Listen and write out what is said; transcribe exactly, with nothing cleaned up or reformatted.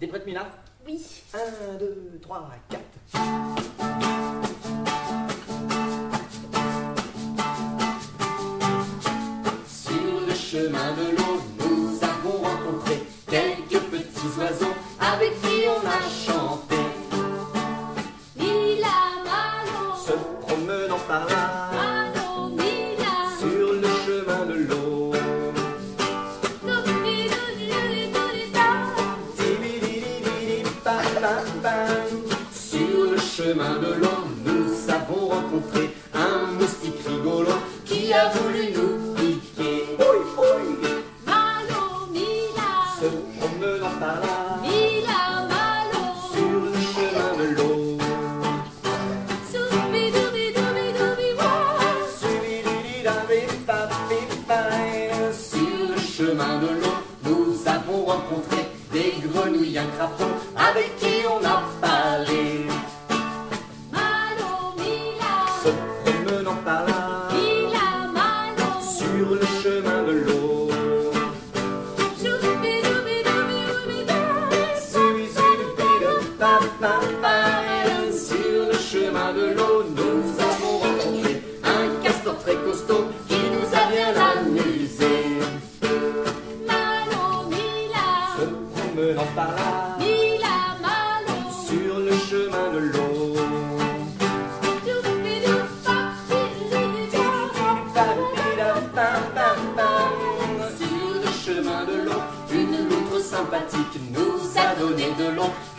T'es prête, Mila? Oui. un, deux, trois, quatre. Sur le chemin de l'eau, nous avons rencontré quelques petits oiseaux avec qui on a chanté. Mila, Malo, se promenant par là. Malo, Mila, sur le chemin de l'eau. Sur le chemin de l'eau, nous avons rencontré un moustique rigolo qui a voulu nous piquer. Ouille, ouille. Malo, Mila, se promenant par là. Mila, Malo, sur le chemin de l'eau. Sur le chemin de l'eau, nous avons rencontré des grenouilles, un crapaud avec qui on a parlé. Malo, Mila, se promenant par là. Mila, Malo, sur le chemin de l'eau. Sur le chemin de l'eau, nous avons rencontré un castor très costaud qui nous a bien amusé. Malo, Mila, se promenant par là. Mila, Malo, sur le chemin de l'eau. Sur le chemin de l'eau, une loutre sympathique nous a donné de l'eau.